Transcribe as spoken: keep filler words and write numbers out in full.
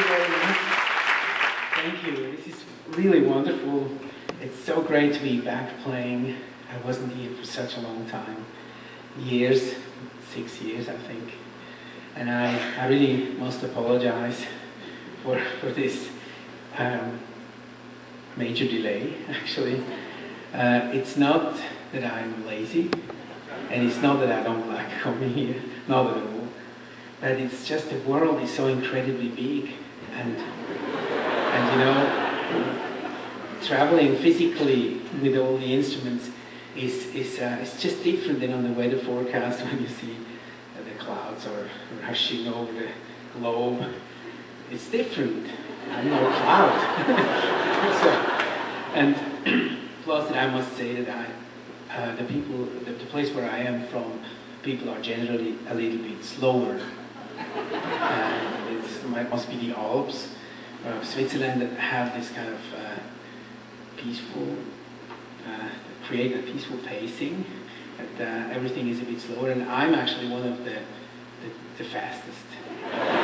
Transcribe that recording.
you very much. Thank you. This is really wonderful. It's so great to be back playing. I wasn't here for such a long time. Years, six years, I think. And I, I really must apologize for, for this um, major delay, actually. Uh, it's not that I'm lazy, and it's not that I don't like coming here, not at all. But it's just the world is so incredibly big, and, and you know, traveling physically with all the instruments is, is uh, it's just different than on the weather forecast when you see uh, the clouds are rushing over the globe. It's different. I'm not a cloud. So, and plus, I must say that I, uh, the people, the, the place where I am from, people are generally a little bit slower. uh, it's, it must be the Alps of Switzerland that have this kind of uh, peaceful, uh, create a peaceful pacing, and uh, everything is a bit slower, and I'm actually one of the, the, the fastest.